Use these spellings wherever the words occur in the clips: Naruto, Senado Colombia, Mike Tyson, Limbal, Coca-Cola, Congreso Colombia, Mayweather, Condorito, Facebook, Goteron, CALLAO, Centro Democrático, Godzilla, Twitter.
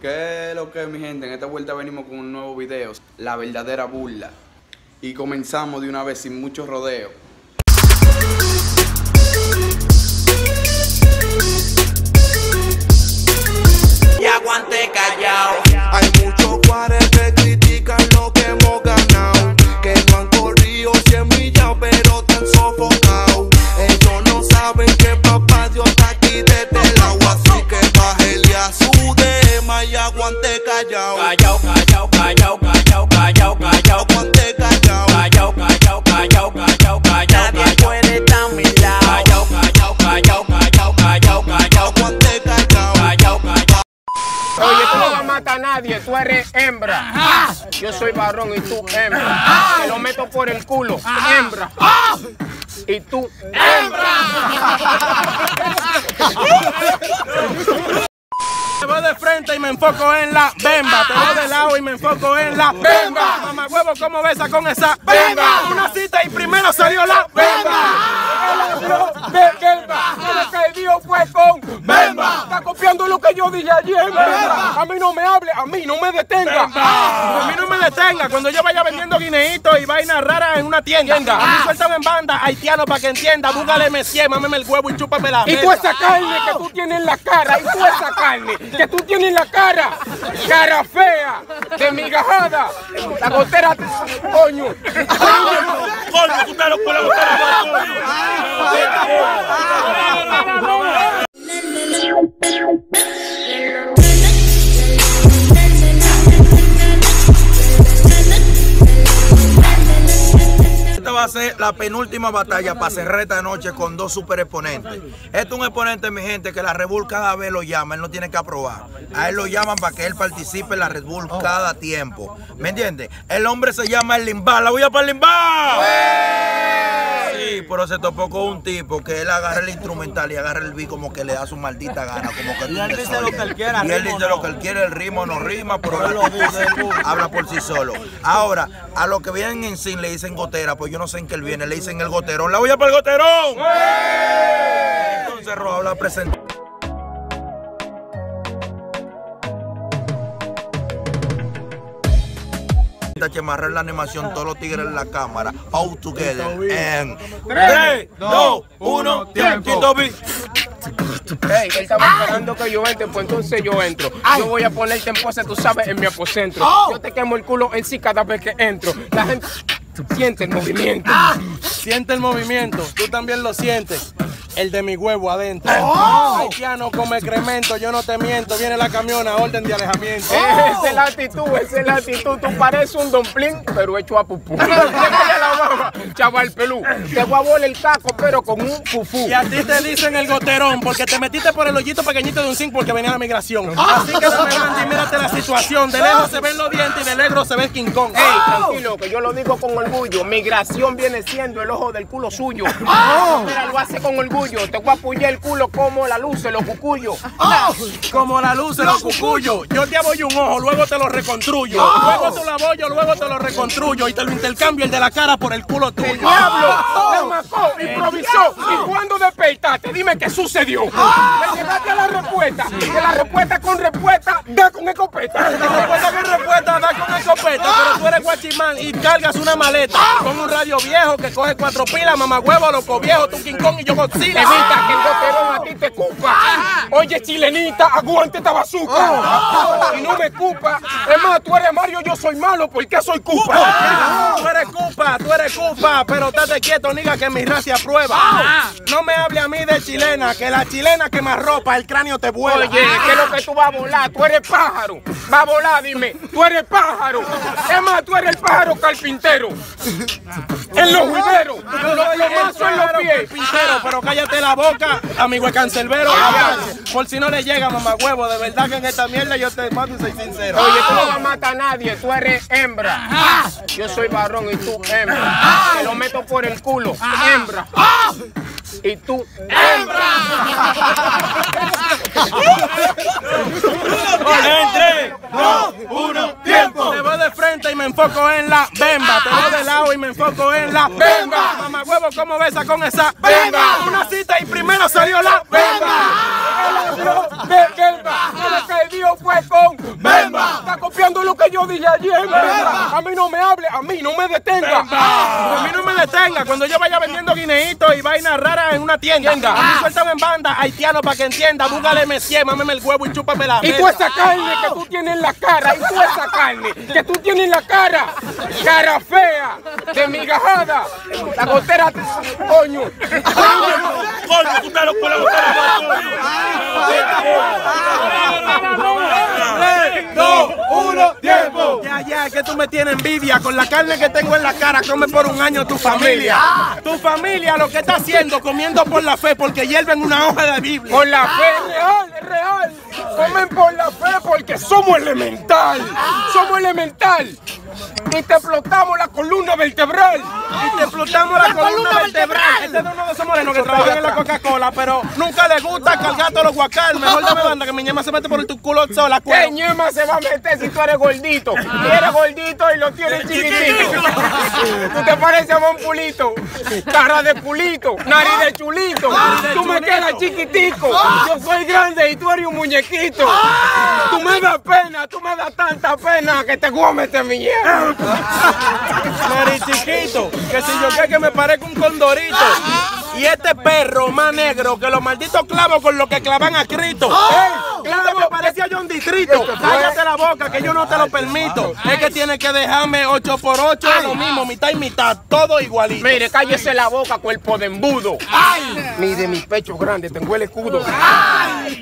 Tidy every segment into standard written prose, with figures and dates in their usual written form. ¿Qué es lo que es, mi gente? En esta vuelta venimos con un nuevo video, la verdadera burla. Y comenzamos de una vez sin mucho rodeo. Y aguante callao. Hay muchos cuares que critican lo que hemos ganado, que no han corrido 100 millas pero tan sofocado. Ellos no saben que papá Dios está aquí desde el agua, así que bájele a su dema y aguante callao. Callao, callao, callao, callao, callao, callao, aguante callao. Callao, callao, callao, callao, callao. Nadie puede estar a mi lado. Callao, callao, callao, callao, callao, callao, aguante callao. Callao, callao. Oye, tú no vas a matar a nadie, tú eres hembra. Ah, yo soy varón y tú hembra. Ah, te lo meto por el culo, ah, hembra. Ah, y tú hembra. Te voy de frente y me enfoco en la bemba. Te voy de lado y me enfoco en la bemba. Mamá huevo, ¿cómo besa con esa bemba? Una cita y primero salió la bemba. El ladrón de bemba, lo que dio fue con bemba. Está copiando lo que yo dije ayer, bemba. A mí no me hable, a mí no me detenga. A mí no me detenga cuando yo vaya vendiendo guineitos y vainas raras en una tienda. A mí sueltan en banda haitiano para que entienda. Búgale, mesía, mámeme el huevo y chúpame la mesa. Y tú esa carne que tú tienes en la cara, y tú esa carne que tú tienes la cara fea, desmigajada, la gotera, coño. Coño, tú te lo puedes botar a va a ser la penúltima batalla para cerrar esta noche con dos super exponentes. Este es un exponente, mi gente, que la Red Bull cada vez lo llama, él no tiene que aprobar. A él lo llaman para que él participe en la Red Bull cada tiempo. ¿Me entiendes? El hombre se llama el Limbal. ¡La voy a para el Limbal! Sí, pero se topó con un tipo que él agarra el instrumental y agarra el beat como que le da su maldita gana. Como que y él dice lo que él quiera. Y él dice lo que él quiere, el ritmo no rima, pero él habla por sí solo. Ahora, a los que vienen en sin le dicen gotera, pues yo no sé en qué él viene, le dicen el goterón. ¡La voy a para el goterón! ¡Sí! Entonces Roa la presenta. Chemarrar la animación, todos los tigres en la cámara. All together. En 3, 2, 1, tiempo. Hey, él estaba esperando que yo entre, pues entonces yo entro. Yo voy a ponerte en pose, tú sabes, en mi apocentro. Yo te quemo el culo en sí cada vez que entro. La gente siente el movimiento. Siente el movimiento, tú también lo sientes. El de mi huevo adentro. Haitiano come cremento, yo no te miento. Viene la camiona, orden de alejamiento. Esa es la actitud, esa es la actitud. Tú pareces un domplín, pero hecho a pupú. Chaval pelú, te voy a volar el taco, pero con un pufú. Y a ti te dicen el goterón, porque te metiste por el hoyito pequeñito de un zinc porque venía la migración. Así que se y mírate la situación. De lejos se ven los dientes y de lejos se ve el King Kong. Ey, tranquilo, que yo lo digo con orgullo. Migración viene siendo el ojo del culo suyo. Mira, lo hace con orgullo. Te voy a apoyar el culo como la luz de los cucuyos. Como la luz de los cucuyos. Yo te aboyo un ojo, luego te lo reconstruyo. Luego te lo aboyo, luego te lo reconstruyo. Y te lo intercambio el de la cara por el culo tuyo. ¡El diablo! ¡Te marcó! ¡Improvisó! ¿Y cuándo despeitaste? Dime qué sucedió. Le llegaste a la respuesta. Que la respuesta con respuesta da con escopeta. La respuesta con respuesta da con escopeta. Pero tú eres guachimán y cargas una maleta con un radio viejo que coge 4 pilas. Mamagüevo, loco viejo, tu King Kong y yo Godzilla. Evita que el goterón a ti te cupa. Oye, chilenita, aguante esta bazuca. Y no me cupa. Es más, tú eres Mario, yo soy malo, porque soy cupa. Tú eres cupa, pero estate quieto, niga, que mi raza aprueba. No me hable a mí de chilena, que la chilena que me arropa, el cráneo te vuela. Oye, que lo que tú vas a volar, tú eres pájaro. Va a volar, dime, tú eres pájaro. Es más, tú eres el pájaro carpintero. En los jugueros, lo más son los pies. Carpintero, pero cállate la boca, amigo cancerbero. Por si no le llega, mamá huevo, de verdad que en esta mierda yo te mato y soy sincero. Oye, tú no vas a matar a nadie, tú eres hembra. Yo soy varón y tú hembra. Te lo meto por el culo, hembra. Y tú hembra. En 3, 2, 1, tiempo. Te voy de frente y me enfoco en la bemba. Te voy de lado y me enfoco en la bemba. Mamá huevo, ¿cómo besa con esa bemba? Una cita y primero salió la bemba. El ladrón de bemba, lo que dio no fue con Memba. Está copiando lo que yo dije ayer, Memba. A mí no me hable, a mí no me detenga. A mí no me detenga. Cuando yo vaya vendiendo guineitos y vainas raras en una tienda, a mí suéltame en banda haitiano para que entienda. Búscale M100, mámeme el huevo y chúpame la mesa. Y tú esa carne que tú tienes en la cara, y tú esa carne que tú tienes en la cara, cara fea, desmigajada, la gotera, coño. Coño, tú te lo pones tiempo. Ya, es que tú me tienes envidia. Con la carne que tengo en la cara, come por un año tu familia. Tu familia lo que está haciendo, comiendo por la fe, porque hierven una hoja de Biblia. Por la fe, real. Comen por la fe porque somos elemental. Somos elemental. Y te explotamos la columna vertebral. Este es uno de esos morenos que trabaja en la Coca-Cola, pero nunca le gusta cargar todos los guacal. Mejor dame banda que mi ñema se mete por tu culo sola. ¿Qué ñema se va a meter si tú eres gordito? Tú eres gordito y lo tienes chiquitito. Tú te pareces a Monpulito. Cara de pulito, nariz de chulito. Tú me quedas chiquitico. Yo soy grande y tú eres un muñequito. Tú me das pena, tú me das tanta pena que te comes este mi ñema. Nariz chiquito, que si yo quiero que me parezca un condorito. Y este perro más negro que los malditos clavos con los que clavan a Cristo. Claro que parecía John Distrito. Cállate la boca que yo no te lo permito. Es que tienes que dejarme 8x8 lo mismo, mitad y mitad, todo igualito. Mire, cállese la boca, cuerpo de embudo. Ni de mis pechos grandes tengo el escudo.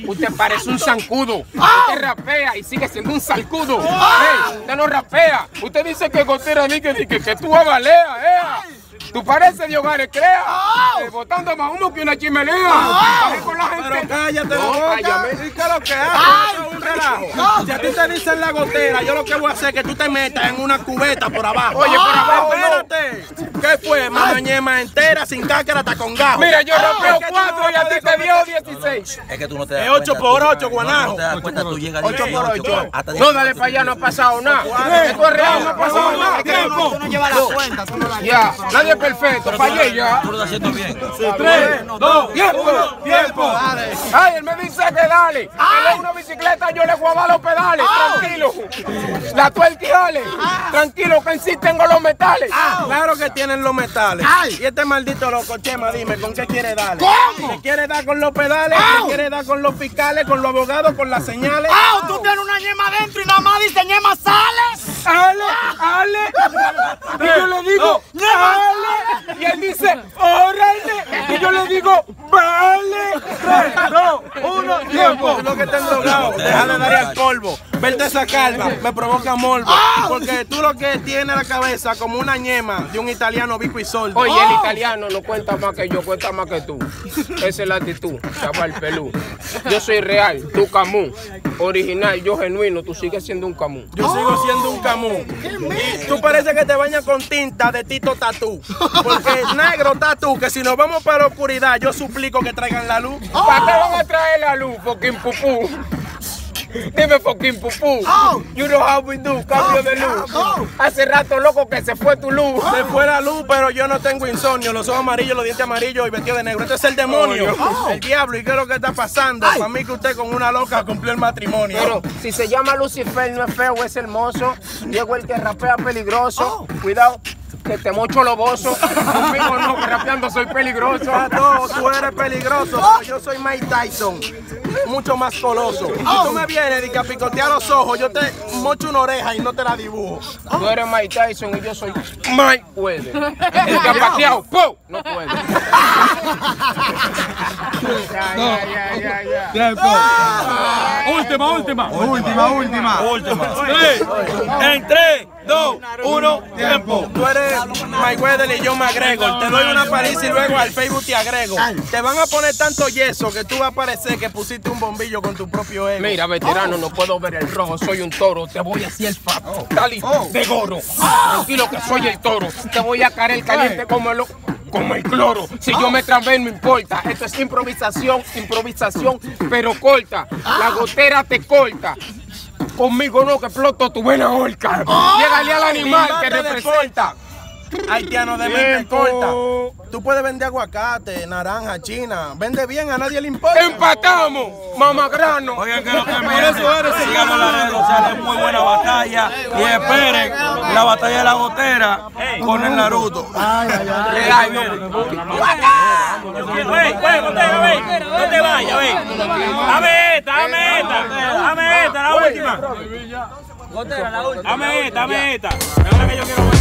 Usted parece un zancudo. Usted rapea y sigue siendo un salcudo. Usted no rapea. Usted dice que Gotera ni que tú avaleas, Tú pareces de hogares, crea, botando más humo que una chimenea. Con la gente. Pero cállate la boca. ¿Y qué es lo que hago? Es un relajo. Si a ti te dicen la gotera, yo lo que voy a hacer es que tú te metas en una cubeta por abajo. Oye, por abajo, espérate. ¿Qué fue? Mano ñema entera, sin cáscara, hasta con gajo. Mira, yo rapeo 4 y a ti te dio 16. Es que tú no te das cuenta. Es 8x8, guanajo. No te das cuenta, tú llegas 8x8. No, dale para allá, no ha pasado nada. Esto es real, no ha pasado nada. Tú no llevas la cuenta, tú no la llevas. Nadie perfecto, fallé ya. Tú lo estás haciendo bien. 3, 2, tiempo. Ay, él me dice que dale. Él es una bicicleta, yo le guaba los pedales. Tranquilo. La tuerquijale. Tranquilo, que en sí tengo los metales. Claro que tienen los metales. Y este maldito loco, Chema, dime, ¿con qué quiere darle? ¿Cómo? ¿Le quiere dar con los pedales? ¿Le quiere dar con los fiscales, con los abogados, con las señales? Tú tienes una ñema adentro y nada más dice ñema sale. Y yo le digo, y él dice, órale, y yo le digo, vale. 3, 2, 1, tiempo. Es lo que te han logrado, déjale dar al polvo. Verte esa calva me provoca morbo, porque tú lo que tienes la cabeza como una ñema de un italiano bico y sordo. Oye, el italiano no cuenta más que yo, cuenta más que tú. Esa es la actitud, chaval pelú. Yo soy real, tú Camus. Original, yo genuino, tú sigues siendo un Camus. Yo sigo siendo un Camus. Tú parece que te bañas con tinta de Tito Tatú. Porque negro Tatú, que si nos vamos para la oscuridad, yo suplico que traigan la luz. ¿Para qué van a traer la luz? Porque en pupú. Dime fucking pupú, you know how we do, cambio de luz. Hace rato loco que se fue tu luz. Se fue la luz, pero yo no tengo insomnio. Los ojos amarillos, los dientes amarillos y vestido de negro. Este es el demonio, el diablo. ¿Y qué es lo que está pasando? Para mí que usted con una loca cumplió el matrimonio. Pero si se llama Lucifer no es feo, es hermoso. Diego el que rapea peligroso. Cuidado. Que te mocho loboso. Conmigo no, que rapeando soy peligroso. Tato, tú eres peligroso, pero yo soy Mike Tyson, mucho más coloso. Si tú me vienes y que picotea los ojos, yo te mocho una oreja y no te la dibujo. Tú eres Mike Tyson y yo soy Mike Puede. El que ha pateado, ¡pum! No puede. Ya. Última. 3, 2, 1, tiempo. Tú eres Mayweather y yo me agrego. Te doy una paliza y luego al Facebook te agrego. Te van a poner tanto yeso que tú vas a parecer que pusiste un bombillo con tu propio ego. Mira, veterano, no puedo ver el rojo. Soy un toro, te voy a hacer fato. De gorro. Tranquilo que soy el toro. Te voy a caer el caliente como el... como el cloro. Si yo me trabé no importa. Esto es improvisación, pero corta. La gotera te corta. Conmigo no, que exploto tu buena horca. Llegale al animal que representa. haitiano de mente corta. Tú puedes vender aguacate, naranja, china. Vende bien, a nadie le importa. ¡Empatamos, mamagrano! Oigan, que lo que merece. Sigamos la red, o sea, es muy buena batalla. Y esperen la batalla de la gotera con el Naruto. ¡Ay, no te vayas, ve! ¡Dame esta, la última! Gotera, la última. ¡Dame esta, dame esta! Es la que yo quiero ver.